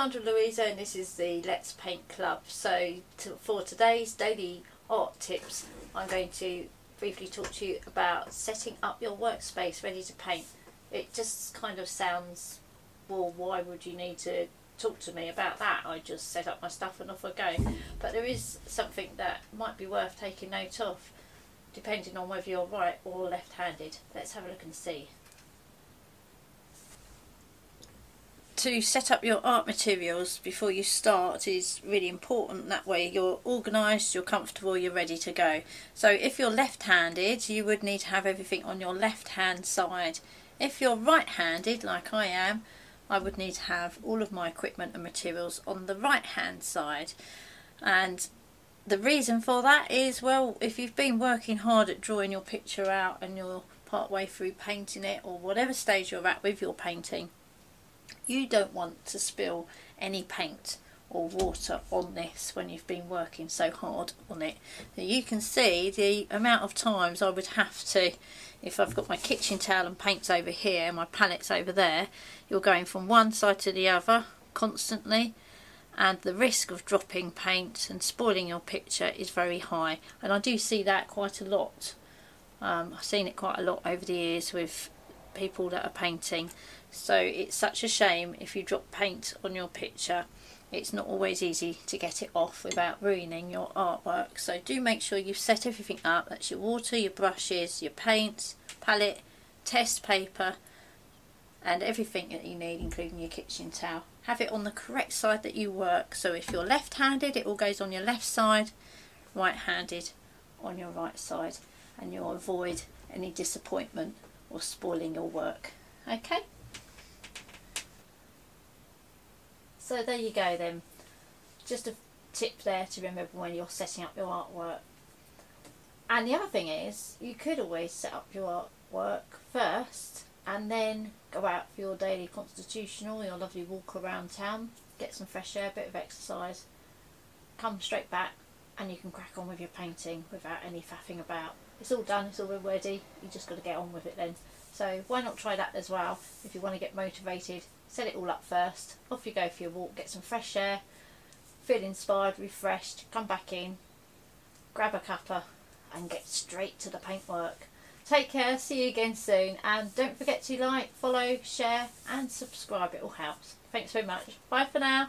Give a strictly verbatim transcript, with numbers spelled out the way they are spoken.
Sandra Louisa and this is the Let's Paint Club. So to, for today's daily art tips, I'm going to briefly talk to you about setting up your workspace ready to paint. It just kind of sounds, well, why would you need to talk to me about that? I just set up my stuff and off I go. But there is something that might be worth taking note of, depending on whether you're right or left-handed. Let's have a look and see. To set up your art materials before you start is really important. That way you're organised, you're comfortable, you're ready to go. So if you're left-handed, you would need to have everything on your left-hand side. If you're right-handed, like I am, I would need to have all of my equipment and materials on the right-hand side. And the reason for that is, well, if you've been working hard at drawing your picture out and you're partway through painting it, or whatever stage you're at with your painting, you don't want to spill any paint or water on this when you've been working so hard on it. Now you can see the amount of times I would have to, if I've got my kitchen towel and paints over here and my palettes over there, you're going from one side to the other constantly, and the risk of dropping paint and spoiling your picture is very high. And I do see that quite a lot. Um, I've seen it quite a lot over the years with people that are painting, so it's such a shame if you drop paint on your picture. It's not always easy to get it off without ruining your artwork, so do make sure you've set everything up. That's your water, your brushes, your paints, palette, test paper, and everything that you need, including your kitchen towel. Have it on the correct side that you work, so if you're left-handed, it all goes on your left side, right-handed on your right side, and you'll avoid any disappointment or spoiling your work. Okay, so there you go then, just a tip there to remember when you're setting up your artwork. And the other thing is, you could always set up your artwork first and then go out for your daily constitutional, your lovely walk around town, get some fresh air, a bit of exercise, come straight back and you can crack on with your painting without any faffing about. It's all done, it's all ready, you just got to get on with it then. So why not try that as well? If you want to get motivated, set it all up first, off you go for your walk, get some fresh air, feel inspired, refreshed, come back in, grab a cuppa and get straight to the paintwork. Take care, see you again soon, and don't forget to like, follow, share and subscribe, it all helps. Thanks very much, bye for now.